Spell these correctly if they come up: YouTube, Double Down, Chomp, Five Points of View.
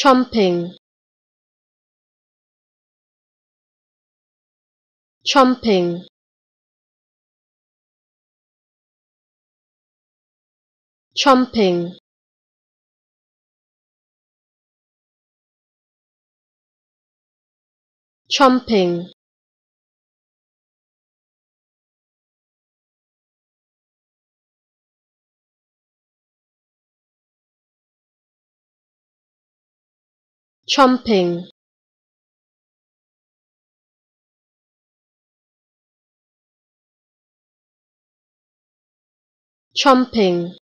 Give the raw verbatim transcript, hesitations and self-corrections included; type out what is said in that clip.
Chomping, chomping, chomping, chomping, chomping, chomping,